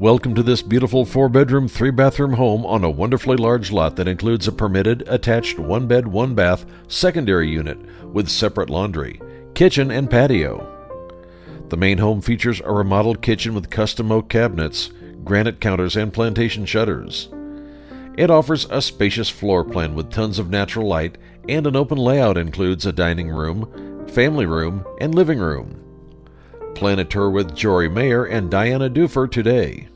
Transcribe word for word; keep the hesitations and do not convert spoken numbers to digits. Welcome to this beautiful four-bedroom, three-bathroom home on a wonderfully large lot that includes a permitted, attached one-bed, one-bath secondary unit with separate laundry, kitchen, and patio. The main home features a remodeled kitchen with custom oak cabinets, granite counters, and plantation shutters. It offers a spacious floor plan with tons of natural light, and an open layout includes a dining room, family room, and living room. Plan a tour with Jory Mayer and Diana Dufer today.